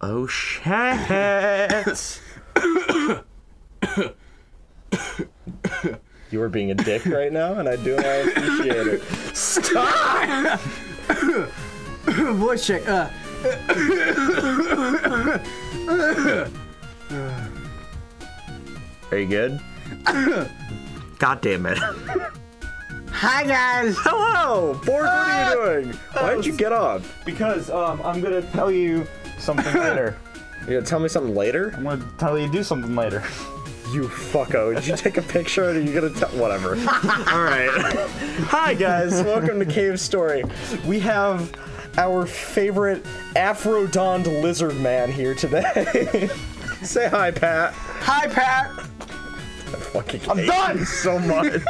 Oh shit! You were being a dick right now, and I do and I appreciate it. Stop! Voice check. Are you good? God damn it! Hi guys! Hello! Borg, what are you doing? Why did you get off? Because I'm gonna tell you something later. You're gonna tell me something later? I'm gonna tell you do something later. You fucko. Did you take a picture? Or are you gonna tell? Whatever. Alright. Hi guys, welcome to Cave Story. We have our favorite Afrodond lizard man here today. Say hi, Pat. Hi, Pat! I fucking hate you so much.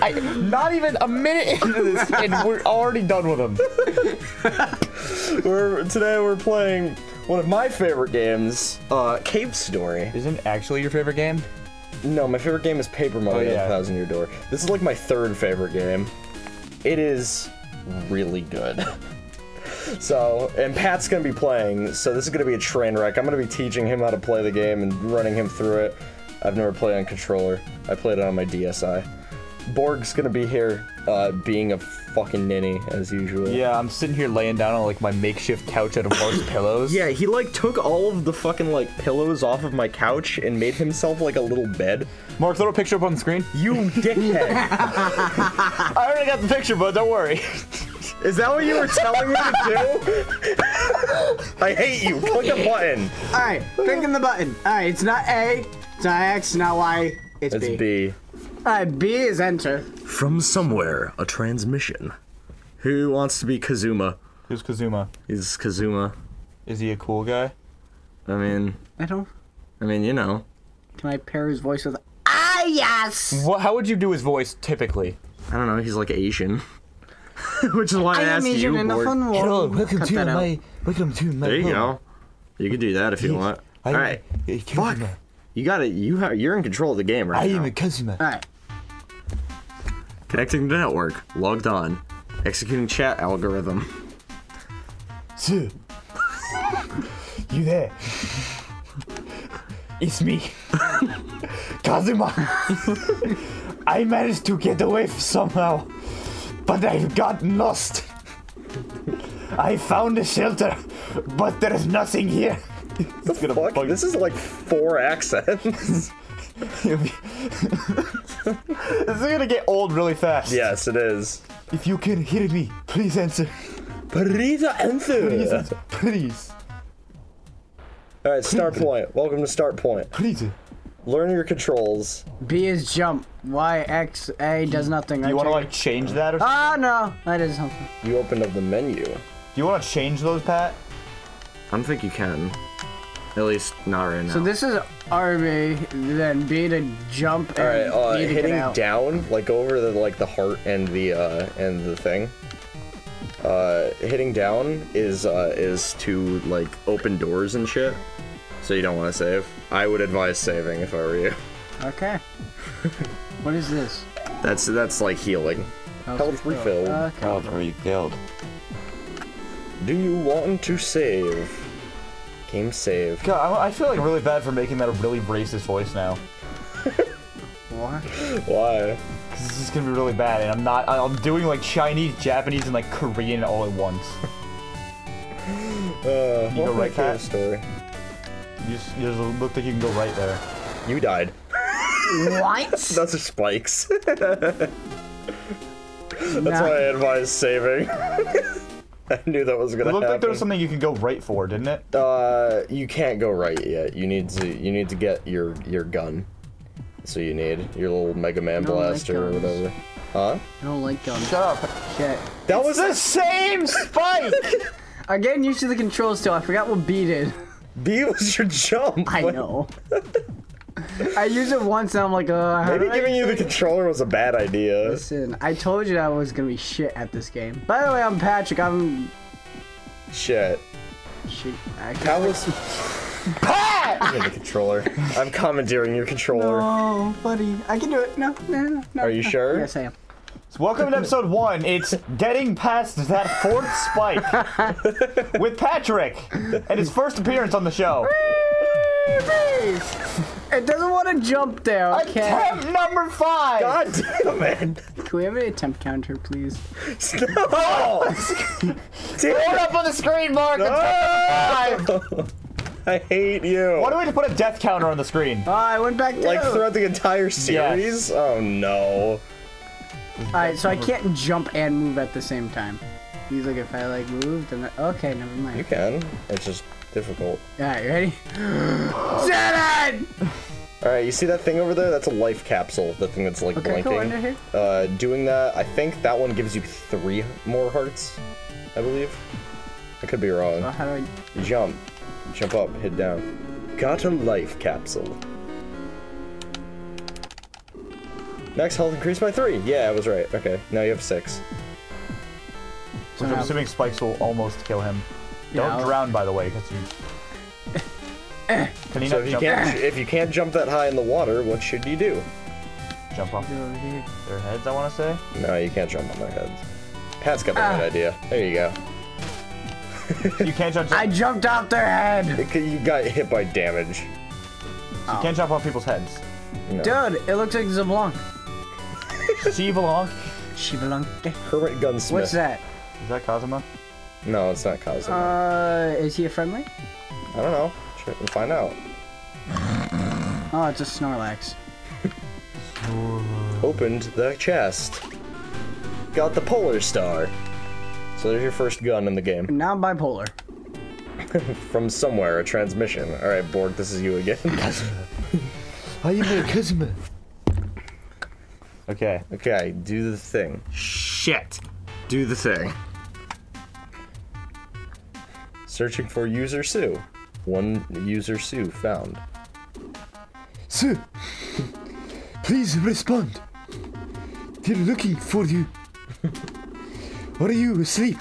Not even a minute into this, and we're already done with him. Today we're playing one of my favorite games, Cave Story. Isn't it actually your favorite game? No, my favorite game is Paper Mario, Thousand Year Door. This is like my third favorite game. It is really good. So, and Pat's gonna be playing, so this is gonna be a train wreck. I'm gonna be teaching him how to play the game and running him through it. I've never played on controller. I played it on my DSi. Borg's gonna be here, being a fucking ninny, as usual. Yeah, I'm sitting here laying down on, like, my makeshift couch out of Borg's pillows. Yeah, he, like, took all of the fucking, like, pillows off of my couch and made himself, like, a little bed. Mark, throw a picture up on the screen. You dickhead. I already got the picture, bud, don't worry. Is that what you were telling me to do? I hate you. Click a button. Alright, clicking the button. Alright, it's not A, it's not X, it's not Y, it's B. It's B. B is enter. From somewhere, a transmission. Who wants to be Kazuma? Who's Kazuma? He's Kazuma. Is he a cool guy? I mean, you know. Can I pair his voice with yes? Well, how would you do his voice typically? I don't know. He's like Asian, which is why I asked you. Hello, welcome to my. There you go. You can do that if you want. All right. Fuck. You got it. You're in control of the game right now. I am a Kazuma. All right. Connecting to network. Logged on. Executing chat algorithm. So, you there? It's me, Kazuma. I managed to get away somehow, but I got lost. I found a shelter, but there is nothing here. It's gonna fuck? This is like 4 accents. This is gonna get old really fast. Yes, it is. If you can hear me, please answer. Please answer. Please answer. Please. All right, start point. Welcome to start point. Please. Learn your controls. B is jump. Y, X, A does nothing. Do you want to like change that or something? Oh no, that is something. You opened up the menu. Do you want to change those, Pat? I don't think you can. At least not right now. So this is RB, then B to jump and B to hitting get out. Down, like over the heart and the thing. Hitting down is to like open doors and shit. So you don't want to save. I would advise saving if I were you. Okay. What is this? That's like healing. Health refilled. Okay. Health refilled. Do you want to save? Game save. God, I feel like really bad for making that a really racist voice now. Why? Why? Because this is gonna be really bad, and I'm doing like Chinese, Japanese, and like Korean all at once. You go right, Pat? Story. You just look like you can go right there. You died. What? Those are spikes. That's why I advise saving. I knew that was gonna happen. It looked like there was something you could go right for, didn't it? You can't go right yet. You need to get your gun. So you need your little Mega Man blaster or whatever. Huh? I don't like guns. Shut up. Shit. That was the same spike! I'm getting used to the controls still. I forgot what B did. B was your jump. I know. I used it once and I'm like, maybe giving you the controller was a bad idea. Listen, I told you I was gonna be shit at this game. By the way, I'm Patrick, I'm... Shit. Shit, I was... Pat! I'm the controller. I'm commandeering your controller. No, buddy. I can do it. No, no, no. Are you sure? Yes, I am. Welcome to episode 1. It's getting past that fourth spike with Patrick and his first appearance on the show. It doesn't want to jump down. Okay. Attempt number 5. God damn it! Can we have an attempt counter, please? Stop! Oh. Throw it up on the screen, Mark. No. Attempt number 5. I hate you. Why do we have to put a death counter on the screen? Oh, I went back down. Like throughout the entire series? Yes. Oh no. Alright, so I can't jump and move at the same time. He's like, if I like move, then okay, never mind. You can. It's just difficult. Alright, you ready? Seven! Alright, you see that thing over there? That's a life capsule. That thing that's like blinking. Cool, under here. Doing that, I think that one gives you 3 more hearts, I believe. I could be wrong. Well, how do I jump? Jump up, hit down. Got a life capsule. Max health increased by 3. Yeah, I was right. Okay, now you have 6. Which I'm assuming spikes will almost kill him. Yeah, don't drown, by the way, because you. Can you not jump? If you can't jump that high in the water, what should you do? Jump off their heads, I want to say. No, you can't jump on their heads. Pat's got the right idea. There you go. You can't jump. I jumped off their head. You got hit by damage. So you can't jump off people's heads. No. Dude, it looks like Zeblanc. Zeblanc. Zeblanc. Hermit Gunsmith. What's that? Is that Kazuma? No, it's not Kazuma. Is he a friendly? I don't know. We'll find out. Oh, it's a Snorlax. Opened the chest. Got the Polar Star. So there's your first gun in the game. Now I'm bipolar. From somewhere, a transmission. Alright, Borg, this is you again. How you doing, Kazuma? Okay. Okay, do the thing. Shit! Do the thing. Searching for user Sue. One user Sue found. Sue! Please respond! They're looking for you! Are you asleep?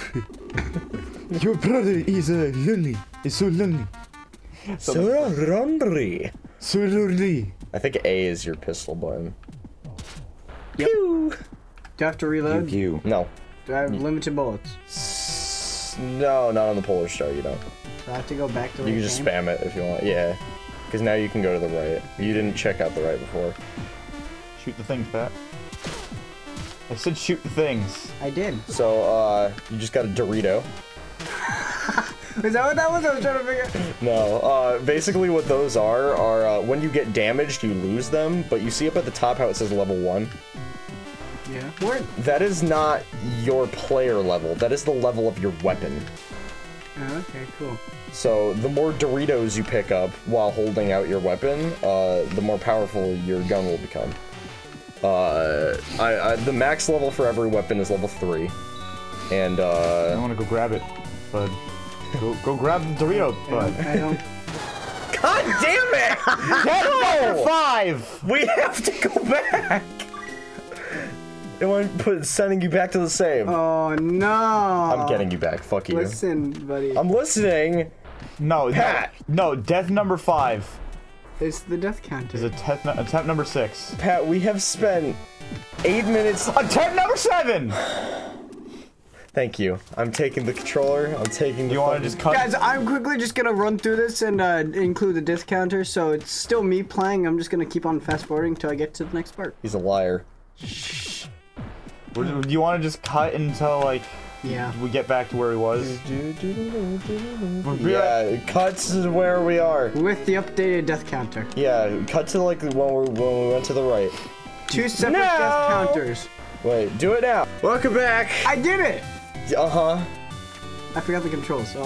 Your brother is lonely. He's so lonely. So lonely. So lonely. I think A is your pistol button. Yep. Pew. Do I have to reload? Pew. No. Do I have limited bullets? No, not on the Polar Star, you don't. Do I have to go back to the You can just spam it if you want. Yeah. Because now you can go to the right. You didn't check out the right before. Shoot the thing, Pat. I said shoot the things. I did. So, you just got a Dorito. Is that what that was? I was trying to figure out. No, basically what those are when you get damaged, you lose them, but you see up at the top how it says level 1. Yeah. Word. That is not your player level. That is the level of your weapon. Oh, okay, cool. So, the more Doritos you pick up while holding out your weapon, the more powerful your gun will become. The max level for every weapon is level 3, and I want to go grab it, bud. Go grab the Dorito, bud. I don't. God damn it! That's no! 5. We have to go back. It won't put sending you back to the same. Oh no! I'm getting you back. Fuck you. Listen, buddy. I'm listening. No, Pat. No, death number 5. It's the death counter. It's attempt number 6. Pat, we have spent 8 minutes. Attempt number 7! Thank you. I'm taking the controller. I'm taking the. You want to just cut? Guys, I'm quickly just gonna run through this and include the death counter. So it's still me playing. I'm just gonna keep on fast forwarding till I get to the next part. He's a liar. Shh. Do you want to just cut until like? Yeah. We get back to where he was. Yeah, cut to where we are. With the updated death counter. Yeah, cut to like when we went to the right. 2 separate death counters. Wait, do it now. Welcome back. I did it. Uh-huh. I forgot the controls. So.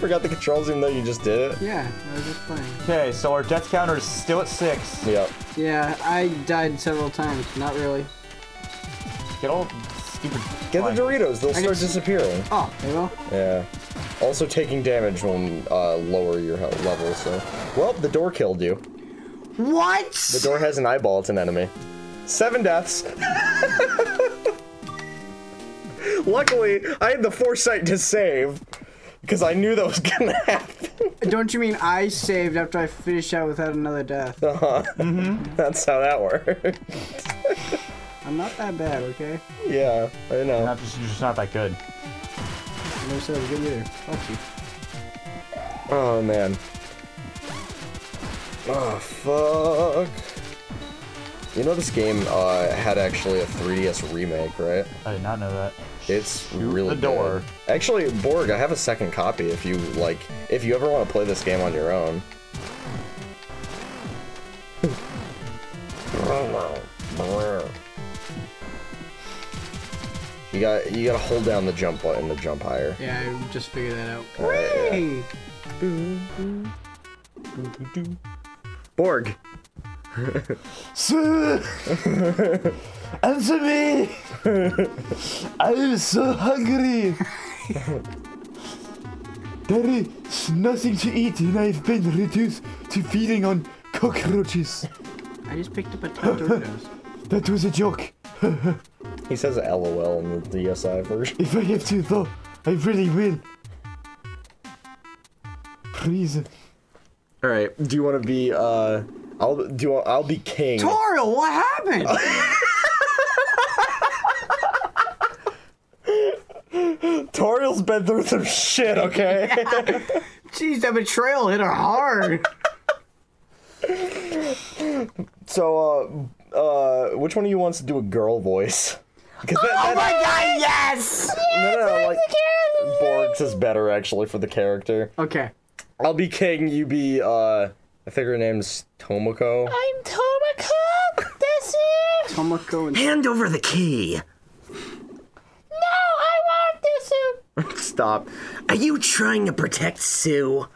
Forgot the controls even though you just did it? Yeah, I was just playing. Okay, so our death counter is still at 6. Yep. Yeah, I died several times. Not really. Get all... Get the Doritos, they'll start disappearing. Oh, they will? Yeah. Also taking damage will lower your health level, so... Well, the door killed you. What?! The door has an eyeball, it's an enemy. 7 deaths! Luckily, I had the foresight to save, because I knew that was gonna happen. Don't you mean I saved after I finished out without another death? Uh-huh. Mm-hmm. That's how that worked. I'm not that bad, okay? Yeah, I know. You're just not that good. I never said I was good either. Fuck you. Oh, man. Oh, fuck. You know this game had actually a 3DS remake, right? I did not know that. It's really good. Actually, Borg, I have a second copy if you, like, if you ever want to play this game on your own. You gotta hold down the jump button to jump higher. Yeah, I just figured that out. Hey! Yeah. Borg! Answer me! I am so hungry! There is nothing to eat and I've been reduced to feeding on cockroaches. I just picked up a tortoise. That was a joke. He says LOL in the DSi version. If I have to though, I really will. Please. Alright, do you want to be, I'll be king. Toriel, what happened? Toriel's been through some shit, okay? Jeez, that betrayal hit her hard. So, which one of you wants to do a girl voice? Oh my god, yes! No, like, Borg's is better, actually, for the character. Okay. I'll be king, you be, I think her name's Tomoko. I'm Tomoko! That's it! Tomoko and... Hand over the key! No, I want this! Stop. Are you trying to protect Sue?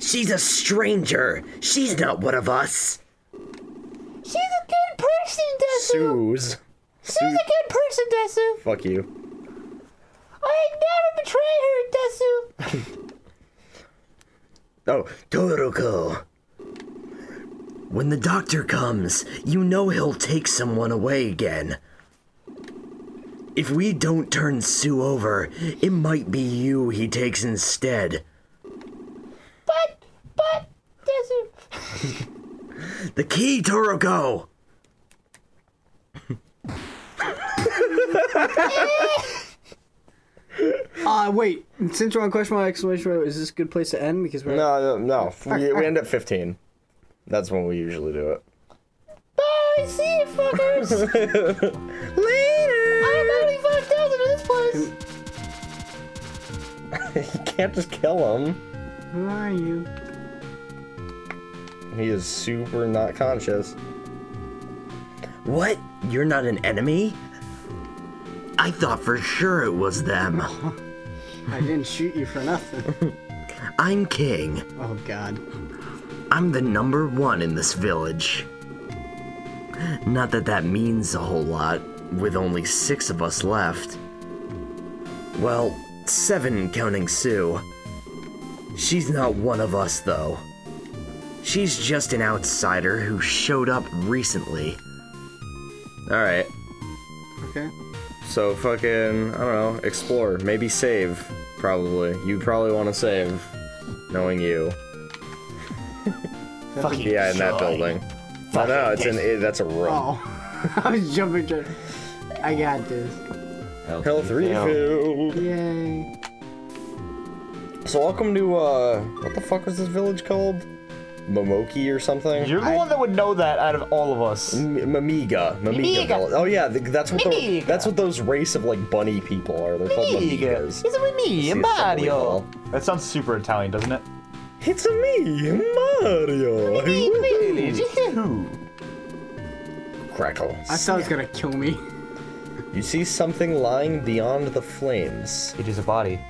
She's a stranger. She's not one of us. She's a good person, Desu. Sue's a good person, Desu. Fuck you. I never betrayed her, Desu. Oh, Toroko. When the doctor comes, you know he'll take someone away again. If we don't turn Sue over, it might be you he takes instead. But, Desu. The key, Toroko! Wait. Since we're on question mark, exclamation mark, is this a good place to end? Because we're no. We end at 15. That's when we usually do it. Bye, see you fuckers! Later! I have 95,000 in this place! You can't just kill him. Who are you? He is super not conscious. What? You're not an enemy? I thought for sure it was them. I didn't shoot you for nothing. I'm king. Oh god. I'm the #1 in this village. Not that that means a whole lot, with only 6 of us left. Well, 7 counting Sue. She's not one of us, though. She's just an outsider who showed up recently. Alright. Okay. So fucking, I don't know, explore. Maybe save, probably. You probably want to save, knowing you. Fucking yeah, in that building. I know, that's a room. Oh. I was jumping to... I got this. Health refill! Yay. So welcome to, what the fuck was this village called? Momoki or something? You're the one that would know that out of all of us. Mimiga Village. Oh yeah, that's what those race of like bunny people are. They're called Mimigas. It's a me, Mario. That sounds super Italian, doesn't it? It's a me, Mario. Crackle. I thought it was gonna kill me. You see something lying beyond the flames. It is a body.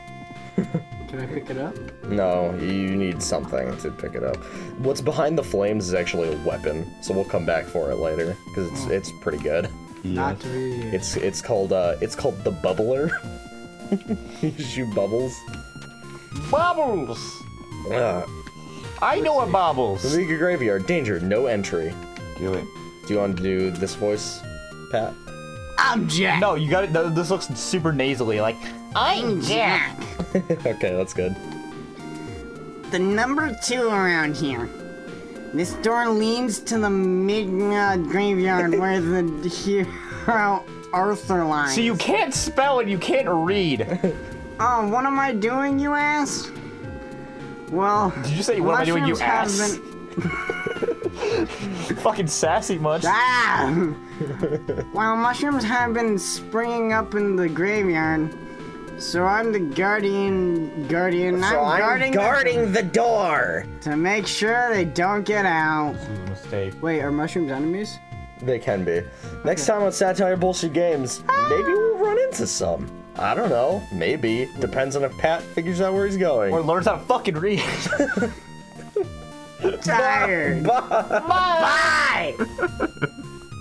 Can I pick it up? No, you need something to pick it up. What's behind the flames is actually a weapon, so we'll come back for it later because it's pretty good. Yeah. Not to be. It's called the bubbler. You shoot bubbles. Bubbles. I know a bubbles. The Mimiga Graveyard, danger, no entry. Do it. Do you want to do this voice, Pat? I'm Jack. No, you got it. No, this looks super nasally, like I'm Jack. Okay, that's good. The #2 around here. This door leads to the Mimiga Graveyard where the here. Pro-Arthur lines. So you can't spell and you can't read. Oh, what am I doing, you ass? Well, did you say what am I doing, you ass? Fucking sassy much. Ah! Well, mushrooms have been springing up in the graveyard, so I'm the guardian. So I'm guarding the door to make sure they don't get out. This is a mistake. Wait, are mushrooms enemies? They can be. Next time on Satire Bullshit Games, maybe we'll run into some. I don't know. Maybe. Depends on if Pat figures out where he's going. Or learns how to fucking read. Tired. Bye. Bye. Bye. Bye.